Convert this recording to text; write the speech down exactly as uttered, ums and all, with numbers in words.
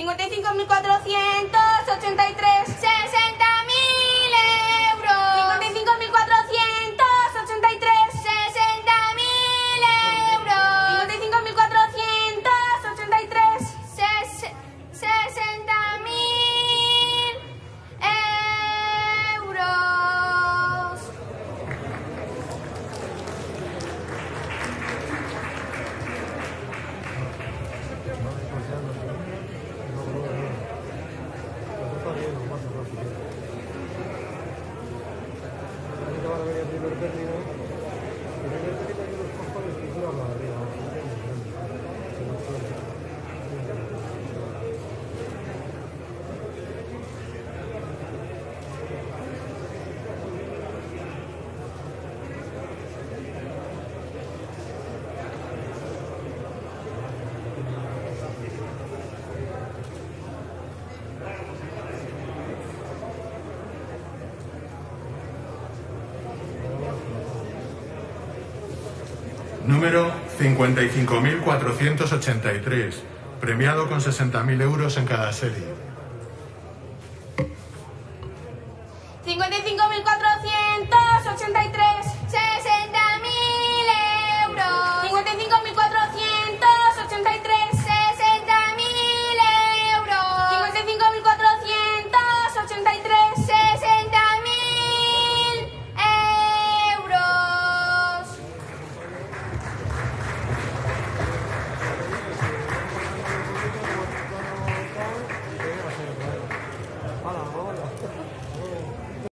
cincuenta y cinco mil cuatrocientos ochenta y tres. sesenta mil euros. cincuenta y cinco mil cuatrocientos ochenta y tres. sesenta mil euros. cincuenta y cinco mil cuatrocientos ochenta y tres. sesenta mil euros. Número cincuenta y cinco mil cuatrocientos ochenta y tres, premiado con sesenta mil euros en cada serie. cincuenta y cinco mil cuatrocientos ochenta y tres.